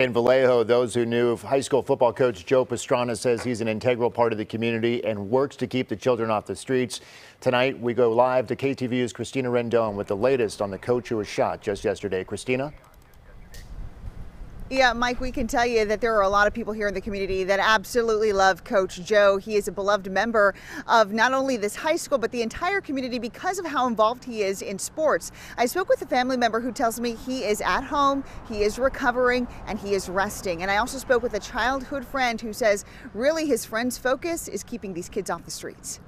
In Vallejo, those who knew of high school football coach Joe Pastrana says he's an integral part of the community and works to keep the children off the streets. Tonight, we go live to KTVU's Christina Rendon with the latest on the coach who was shot just yesterday. Christina? Yeah, Mike, we can tell you that there are a lot of people here in the community that absolutely love Coach Joe. He is a beloved member of not only this high school, but the entire community because of how involved he is in sports. I spoke with a family member who tells me he is at home, he is recovering, and he is resting. And I also spoke with a childhood friend who says really his friend's focus is keeping these kids off the streets.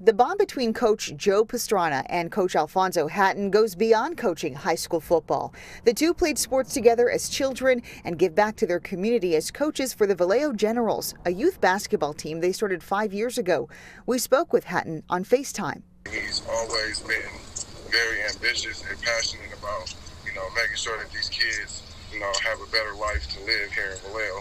The bond between Coach Joe Pastrana and Coach Alfonso Hatton goes beyond coaching high school football. The two played sports together as children and give back to their community as coaches for the Vallejo Generals, a youth basketball team they started 5 years ago. We spoke with Hatton on FaceTime. He's always been very ambitious and passionate about, making sure that these kids, have a better life to live here in Vallejo,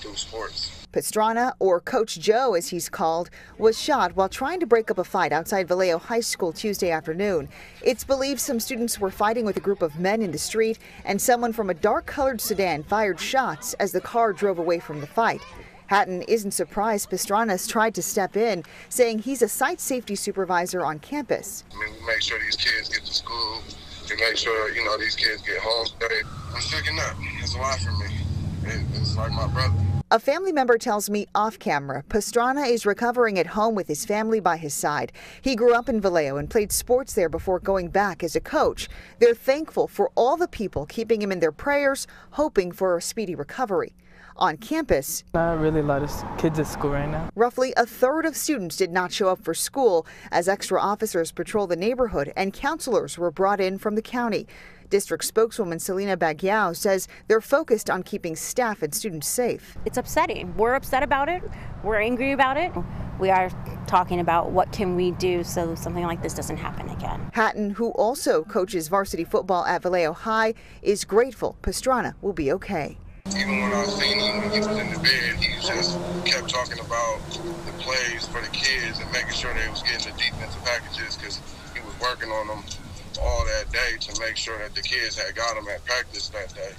through sports. Pastrana, or Coach Joe as he's called, was shot while trying to break up a fight outside Vallejo High School Tuesday afternoon. It's believed some students were fighting with a group of men in the street, and someone from a dark-colored sedan fired shots as the car drove away from the fight. Hatton isn't surprised Pastrana's tried to step in, saying he's a site safety supervisor on campus. We make sure these kids get to school, we make sure, these kids get home safe. I'm sticking up. It's a lot for me. It's like my brother. A family member tells me off camera, Pastrana is recovering at home with his family by his side. He grew up in Vallejo and played sports there before going back as a coach. They're thankful for all the people keeping him in their prayers, hoping for a speedy recovery. On campus, not really a lot of kids at school right now. Roughly a third of students did not show up for school as extra officers patrol the neighborhood and counselors were brought in from the county. District spokeswoman Selena Baguio says they're focused on keeping staff and students safe. It's upsetting. We're upset about it. We're angry about it. We are talking about what can we do so something like this doesn't happen again. Hatton, who also coaches varsity football at Vallejo High, is grateful Pastrana will be okay. Even when I seen him, when he was in the bed, he just kept talking about the plays for the kids and making sure they was getting the defensive packages because he was working on them all that day to make sure that the kids had got them at practice that day.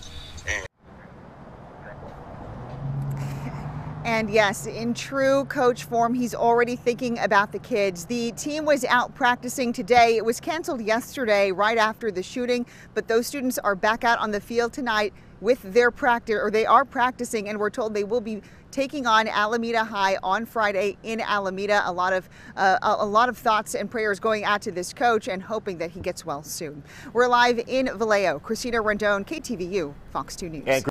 And yes, in true coach form, he's already thinking about the kids. The team was out practicing today. It was canceled yesterday right after the shooting, but those students are back out on the field tonight with their practice, or they are practicing, and we're told they will be taking on Alameda High on Friday in Alameda. A lot of thoughts and prayers going out to this coach and hoping that he gets well soon. We're live in Vallejo. Christina Rendon, KTVU, Fox 2 News.